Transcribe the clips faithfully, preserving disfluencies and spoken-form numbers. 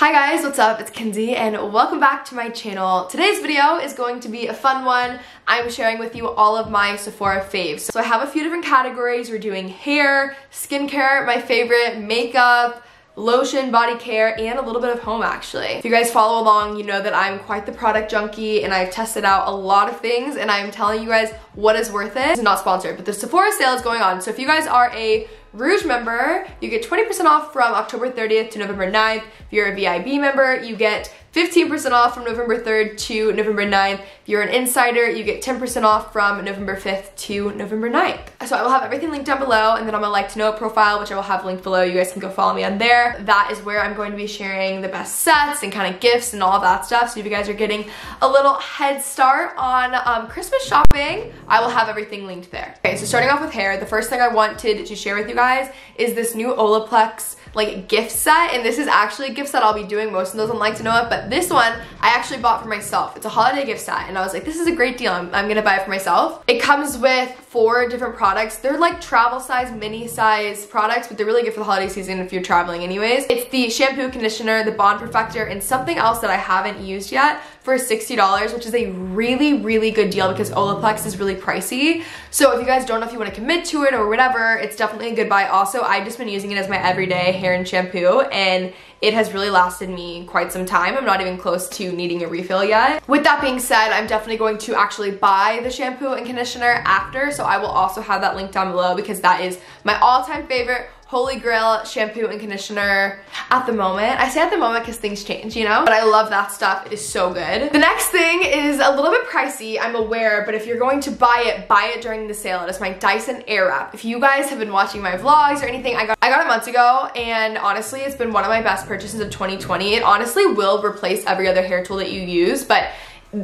Hi guys, what's up? It's Kenzie and welcome back to my channel. Today's video is going to be a fun one. I'm sharing with you all of my Sephora faves. So I have a few different categories. We're doing hair, skincare, my favorite, makeup, lotion, body care, and a little bit of home actually. If you guys follow along, you know that I'm quite the product junkie and I've tested out a lot of things and I'm telling you guys what is worth it. It's not sponsored, but the Sephora sale is going on. So if you guys are a Rouge member, you get twenty percent off from October thirtieth to November ninth. If you're a V I B member, you get fifteen percent off from November third to November ninth. If you're an insider, you get ten percent off from November fifth to November ninth. So I will have everything linked down below, and then on my Like to Know profile, which I will have linked below, you guys can go follow me on there. That is where I'm going to be sharing the best sets and kind of gifts and all of that stuff. So if you guys are getting a little head start on um, Christmas shopping, I will have everything linked there. Okay, so starting off with hair, the first thing I wanted to share with you guys is this new Olaplex like gift set, and this is actually gifts that I'll be doing most of those on Like to Know It, but this one I actually bought for myself. It's a holiday gift set and I was like, this is a great deal, I'm, I'm gonna buy it for myself. It comes with four different products. They're like travel size, mini size products, but they're really good for the holiday season if you're traveling anyways. It's the shampoo, conditioner, the bond perfector, and something else that I haven't used yet for sixty dollars, which is a really really good deal because Olaplex is really pricey. So if you guys don't know if you want to commit to it or whatever, it's definitely a good buy. Also, I've just been using it as my everyday hair and shampoo, and it has really lasted me quite some time. I'm not even close to needing a refill yet. With that being said, I'm definitely going to actually buy the shampoo and conditioner after, so I will also have that link down below because that is my all-time favorite holy grail shampoo and conditioner at the moment. I say at the moment because things change, you know? But I love that stuff, it is so good. The next thing is a little bit pricey, I'm aware, but if you're going to buy it, buy it during the sale. It is my Dyson Airwrap. If you guys have been watching my vlogs or anything, I got, I got it months ago, and honestly, it's been one of my best purchases of twenty twenty. It honestly will replace every other hair tool that you use, but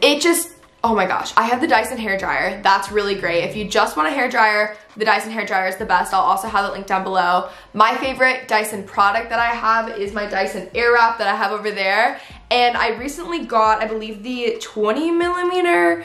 it just, oh my gosh, I have the Dyson hairdryer. That's really great. If you just want a hairdryer, the Dyson hairdryer is the best. I'll also have it linked down below. My favorite Dyson product that I have is my Dyson Airwrap that I have over there. And I recently got, I believe, the twenty millimeter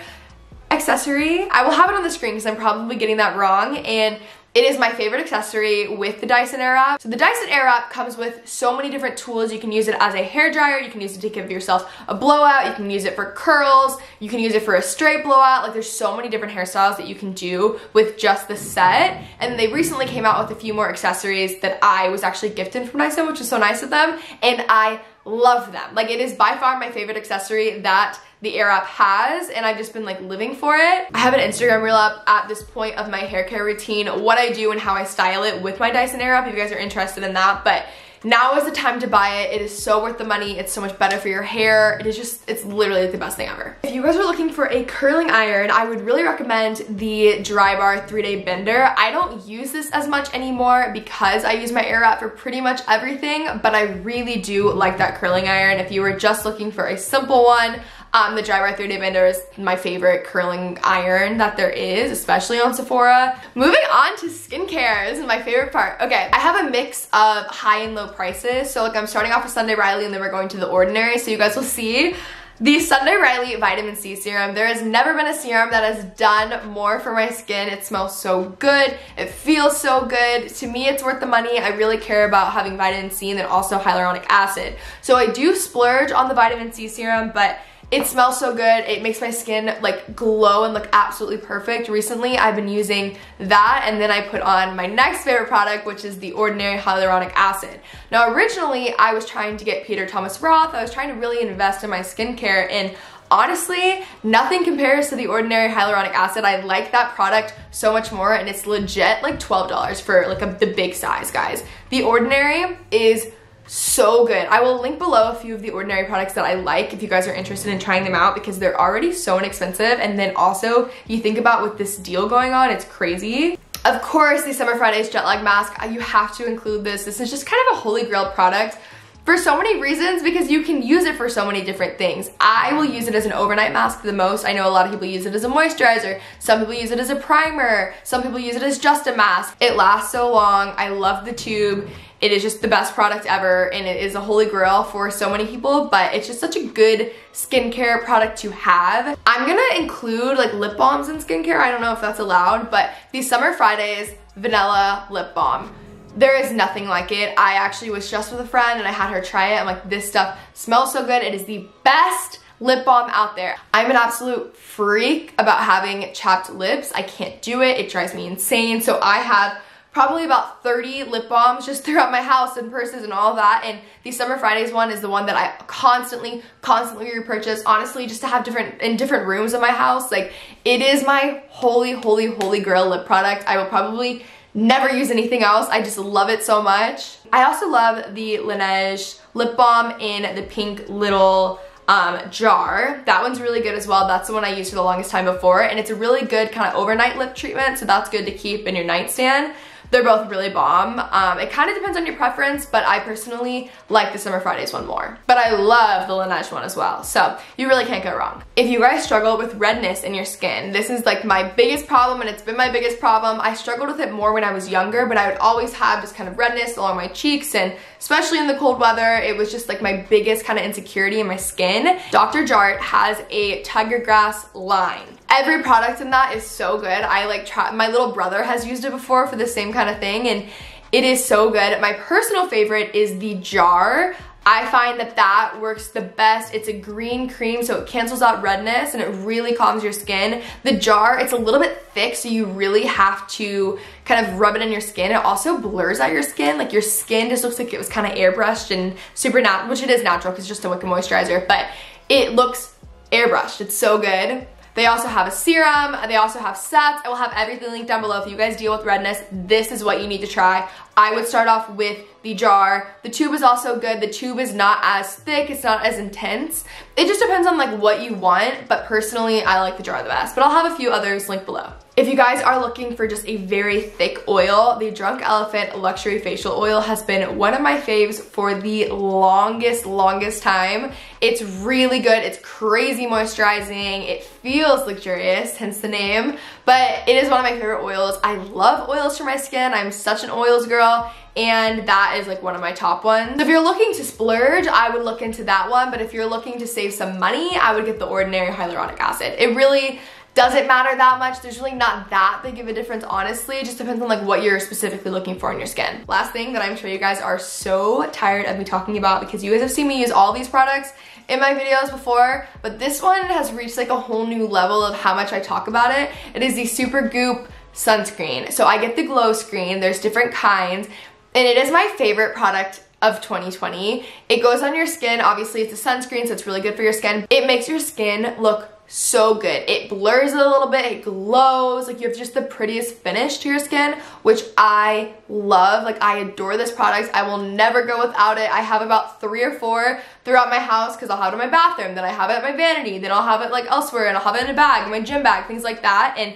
accessory. I will have it on the screen because I'm probably getting that wrong. And it is my favorite accessory with the Dyson Airwrap. So the Dyson Airwrap comes with so many different tools. You can use it as a hairdryer, you can use it to give yourself a blowout, you can use it for curls, you can use it for a straight blowout. Like, there's so many different hairstyles that you can do with just the set. And they recently came out with a few more accessories that I was actually gifted from Dyson, which was so nice of them, and I love them. Like, it is by far my favorite accessory that the Airwrap has, and I've just been like living for it. I have an Instagram reel up at this point of my hair care routine, what I do and how I style it with my Dyson Airwrap if you guys are interested in that, but now is the time to buy it. It is so worth the money. It's so much better for your hair. It is just, it's literally the best thing ever. If you guys are looking for a curling iron, I would really recommend the Drybar three day Bender. I don't use this as much anymore because I use my Airwrap for pretty much everything, but I really do like that curling iron. If you were just looking for a simple one, um, the Drybar three day Bender is my favorite curling iron that there is, especially on Sephora. Moving on to skincare. This is my favorite part. Okay, I have a mix of high and low prices. So like, I'm starting off with Sunday Riley and then we're going to The Ordinary, so you guys will see. The Sunday Riley Vitamin C Serum. There has never been a serum that has done more for my skin. It smells so good. It feels so good. To me, it's worth the money. I really care about having vitamin C and then also hyaluronic acid. So I do splurge on the vitamin C serum, but it smells so good. It makes my skin like glow and look absolutely perfect. Recently, I've been using that, and then I put on my next favorite product, which is The Ordinary Hyaluronic Acid. Now, originally, I was trying to get Peter Thomas Roth. I was trying to really invest in my skincare, and honestly, nothing compares to The Ordinary Hyaluronic Acid. I like that product so much more, and it's legit like twelve dollars for like a, the big size, guys. The Ordinary is so good. I will link below a few of The Ordinary products that I like if you guys are interested in trying them out because they're already so inexpensive, and then also you think about with this deal going on, it's crazy. Of course, the Summer Fridays jet lag mask, you have to include this. This is just kind of a holy grail product for so many reasons because you can use it for so many different things. I will use it as an overnight mask the most. I know a lot of people use it as a moisturizer. Some people use it as a primer. Some people use it as just a mask. It lasts so long. I love the tube. It is just the best product ever, and it is a holy grail for so many people, but it's just such a good skincare product to have. I'm gonna include like lip balms in skincare. I don't know if that's allowed, but the Summer Fridays Vanilla Lip Balm. There is nothing like it. I actually was just with a friend and I had her try it. I'm like, this stuff smells so good. It is the best lip balm out there. I'm an absolute freak about having chapped lips. I can't do it. It drives me insane. So I have probably about thirty lip balms just throughout my house and purses and all that. And the Summer Fridays one is the one that I constantly, constantly repurchase. Honestly, just to have different in different rooms of my house. Like, it is my holy, holy, holy grail lip product. I will probably never use anything else. I just love it so much. I also love the Laneige lip balm in the pink little um, jar. That one's really good as well. That's the one I used for the longest time before. And it's a really good kind of overnight lip treatment. So that's good to keep in your nightstand. They're both really bomb. Um, it kind of depends on your preference, but I personally like the Summer Fridays one more. But I love the Laneige one as well, so you really can't go wrong. If you guys struggle with redness in your skin, this is like my biggest problem, and it's been my biggest problem. I struggled with it more when I was younger, but I would always have this kind of redness along my cheeks, and especially in the cold weather, it was just like my biggest kind of insecurity in my skin. Doctor Jart has a tiger grass line. Every product in that is so good. I like try, my little brother has used it before for the same kind of thing, and it is so good. My personal favorite is the jar. I find that that works the best. It's a green cream, so it cancels out redness and it really calms your skin. The jar, it's a little bit thick, so you really have to kind of rub it in your skin. It also blurs out your skin. Like, your skin just looks like it was kind of airbrushed and super natural, which it is natural because it's just a Wicca moisturizer, but it looks airbrushed. It's so good. They also have a serum, they also have sets. I will have everything linked down below. If you guys deal with redness, this is what you need to try. I would start off with the jar. The tube is also good. The tube is not as thick, it's not as intense. It just depends on like what you want, but personally, I like the jar the best. But I'll have a few others linked below. If you guys are looking for just a very thick oil, the Drunk Elephant Luxury Facial Oil has been one of my faves for the longest, longest time. It's really good. It's crazy moisturizing. It feels luxurious, hence the name. But it is one of my favorite oils. I love oils for my skin. I'm such an oils girl. And that is like one of my top ones. If you're looking to splurge, I would look into that one. But if you're looking to save some money, I would get the Ordinary Hyaluronic Acid. It really doesn't matter that much. There's really not that big of a difference, honestly. It just depends on like what you're specifically looking for in your skin. Last thing that I'm sure you guys are so tired of me talking about, because you guys have seen me use all these products in my videos before, but this one has reached like a whole new level of how much I talk about it. It is the Super Goop sunscreen. So I get the glow screen. There's different kinds, and it is my favorite product of twenty twenty. It goes on your skin. Obviously, it's a sunscreen, so it's really good for your skin. It makes your skin look so good. It blurs it a little bit, it glows, like you have just the prettiest finish to your skin, which I love. Like, I adore this product. I will never go without it. I have about three or four throughout my house, because I'll have it in my bathroom, then I have it at my vanity, then I'll have it like elsewhere, and I'll have it in a bag, in my gym bag, things like that. And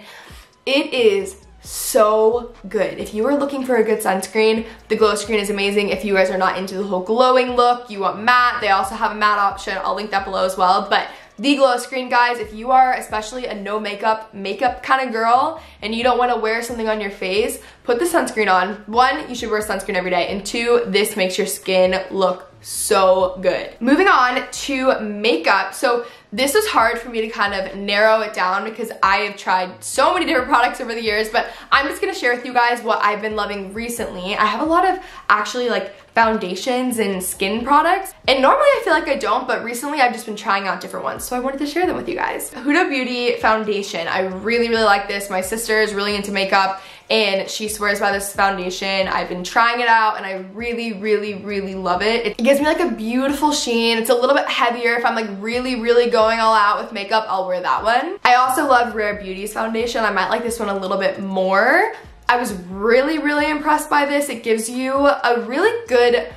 it is so good. If you are looking for a good sunscreen, the glow screen is amazing. If you guys are not into the whole glowing look, you want matte, they also have a matte option. I'll link that below as well. But the glow screen, guys, if you are especially a no makeup, makeup kind of girl, and you don't want to wear something on your face, put the sunscreen on. One, you should wear sunscreen every day. And two, this makes your skin look so good. Moving on to makeup. So this is hard for me to kind of narrow it down, because I have tried so many different products over the years, but I'm just going to share with you guys what I've been loving recently. I have a lot of actually like foundations and skin products, and normally I feel like I don't, but recently I've just been trying out different ones, so I wanted to share them with you guys. Huda Beauty foundation. I really, really like this. My sister is really into makeup, and she swears by this foundation. I've been trying it out, and I really, really, really love it. It gives me like a beautiful sheen. It's a little bit heavier. If I'm like really, really going all out with makeup, I'll wear that one. I also love Rare Beauty's foundation. I might like this one a little bit more. I was really, really impressed by this. It gives you a really good,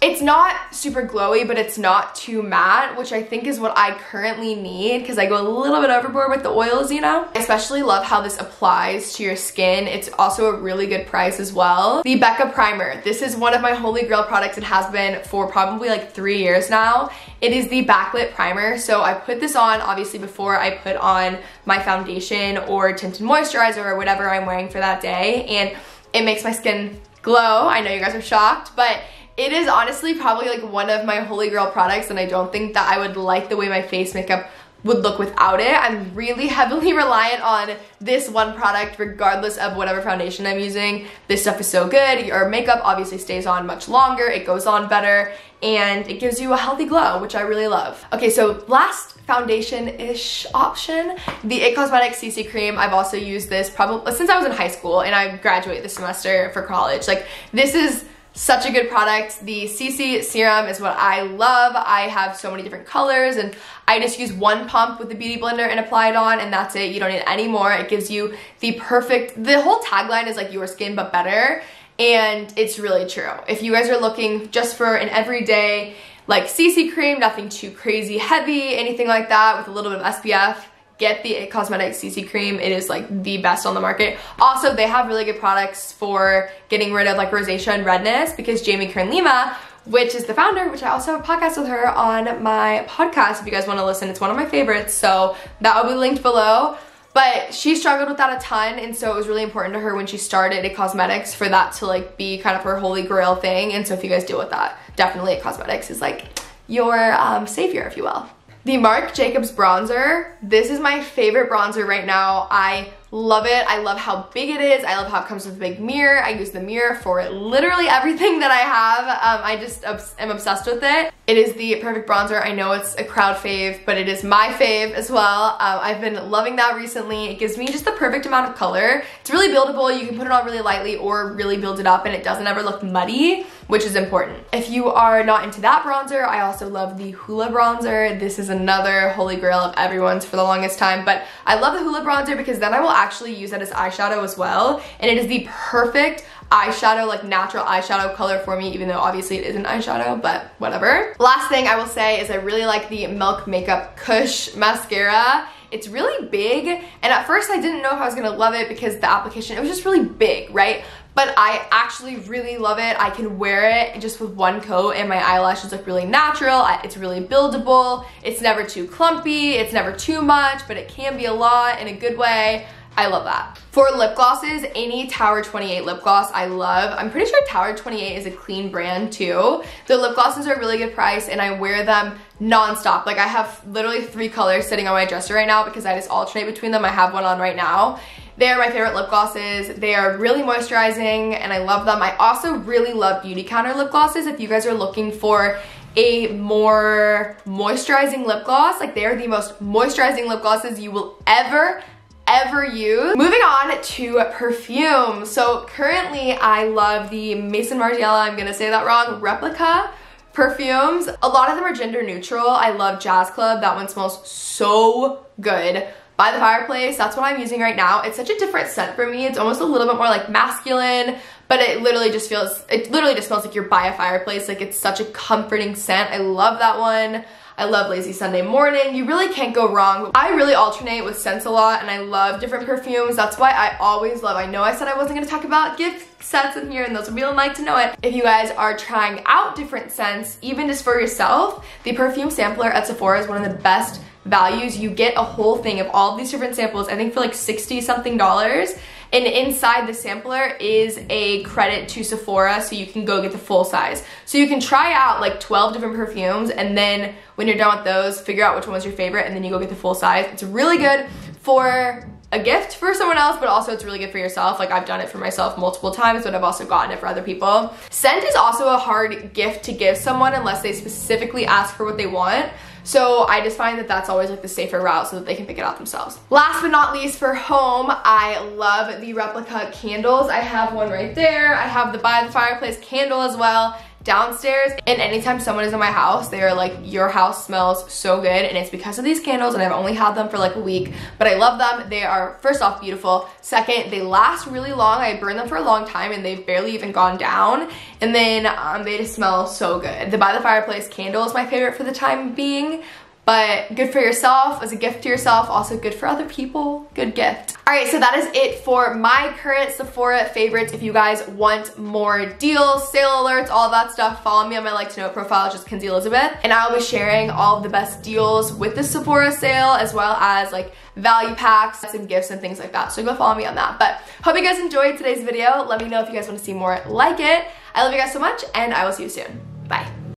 it's not super glowy, but it's not too matte, which I think is what I currently need, because I go a little bit overboard with the oils, you know? I especially love how this applies to your skin. It's also a really good price as well. The Becca Primer. This is one of my holy grail products. It has been for probably like three years now. It is the backlit primer. So I put this on, obviously, before I put on my foundation or tinted moisturizer or whatever I'm wearing for that day, and it makes my skin glow. I know you guys are shocked, but it is honestly probably like one of my holy grail products, and I don't think that I would like the way my face makeup would look without it. I'm really heavily reliant on this one product regardless of whatever foundation I'm using. This stuff is so good. Your makeup obviously stays on much longer, it goes on better, and it gives you a healthy glow, which I really love. Okay, so last foundation-ish option, the It Cosmetics C C Cream. I've also used this probably since I was in high school, and I graduate this semester for college. Like, this is such a good product. The C C serum is what I love. I have so many different colors, and I just use one pump with the beauty blender and apply it on, and that's it. You don't need any more. It gives you the perfect, the whole tagline is like your skin but better, and it's really true. If you guys are looking just for an everyday like C C cream, nothing too crazy heavy, anything like that, with a little bit of S P F, get the It Cosmetics C C Cream. It is like the best on the market. Also, they have really good products for getting rid of like rosacea and redness, because Jamie Kern Lima, which is the founder, which I also have a podcast with her on my podcast if you guys want to listen. It's one of my favorites, so that will be linked below. But she struggled with that a ton, and so it was really important to her when she started It Cosmetics for that to like be kind of her holy grail thing. And so if you guys deal with that, definitely It Cosmetics is like your um, savior, if you will. The Marc Jacobs bronzer, this is my favorite bronzer right now. I love it. I love how big it is. I love how it comes with a big mirror. I use the mirror for literally everything that I have. Um, I just obs- am obsessed with it. It is the perfect bronzer. I know it's a crowd fave, but it is my fave as well. Um, I've been loving that recently. It gives me just the perfect amount of color. It's really buildable. You can put it on really lightly or really build it up, and it doesn't ever look muddy, which is important. If you are not into that bronzer, I also love the Hoola bronzer. This is another holy grail of everyone's for the longest time, but I love the Hoola bronzer because then I will actually use that as eyeshadow as well, and it is the perfect eyeshadow, like natural eyeshadow color for me, even though obviously it isn't eyeshadow, but whatever. Last thing I will say is I really like the Milk Makeup Kush Mascara. It's really big, and at first I didn't know if I was gonna love it because the application, it was just really big, right? But I actually really love it. I can wear it just with one coat, and my eyelashes look really natural. It's really buildable. It's never too clumpy. It's never too much, but it can be a lot in a good way. I love that. For lip glosses, any Tower twenty-eight lip gloss I love. I'm pretty sure Tower twenty-eight is a clean brand too. The lip glosses are a really good price, and I wear them non-stop. Like, I have literally three colors sitting on my dresser right now because I just alternate between them. I have one on right now. They are my favorite lip glosses. They are really moisturizing, and I love them. I also really love Beautycounter lip glosses. If you guys are looking for a more moisturizing lip gloss, like, they are the most moisturizing lip glosses you will ever ever use. Moving on to perfume. So currently I love the Mason Margiela, I'm gonna say that wrong, Replica perfumes. A lot of them are gender neutral. I love Jazz Club. That one smells so good. By the Fireplace, that's what I'm using right now. It's such a different scent for me. It's almost a little bit more like masculine, but it literally just feels, it literally just smells like you're by a fireplace. Like, it's such a comforting scent. I love that one. I love Lazy Sunday Morning. You really can't go wrong. I really alternate with scents a lot, and I love different perfumes. That's why I always love, I know I said I wasn't gonna talk about gift sets in here, and those would like to know it. If you guys are trying out different scents, even just for yourself, the perfume sampler at Sephora is one of the best values. You get a whole thing of all these different samples, I think for like sixty something dollars. And inside the sampler is a credit to Sephora, so you can go get the full size. So you can try out like twelve different perfumes, and then when you're done with those, figure out which one was your favorite, and then you go get the full size. It's really good for a gift for someone else, but also it's really good for yourself. Like, I've done it for myself multiple times, but I've also gotten it for other people. Scent is also a hard gift to give someone unless they specifically ask for what they want. So I just find that that's always like the safer route so that they can pick it out themselves. Last but not least, for home, I love the Replica candles. I have one right there. I have the By the Fireplace candle as well downstairs, and anytime someone is in my house, they are like, your house smells so good, and it's because of these candles, and I've only had them for like a week, but I love them. They are, first off, beautiful. Second, they last really long. I burned them for a long time, and they've barely even gone down, and then um, they just smell so good. The By the Fireplace candle is my favorite for the time being, but good for yourself, as a gift to yourself, also good for other people, good gift. All right, so that is it for my current Sephora favorites. If you guys want more deals, sale alerts, all that stuff, follow me on my Like to Know profile, just Kenzie Elizabeth, and I'll be sharing all of the best deals with the Sephora sale, as well as like value packs and gifts and things like that. So go follow me on that. But hope you guys enjoyed today's video. Let me know if you guys want to see more like it. I love you guys so much, and I will see you soon. Bye.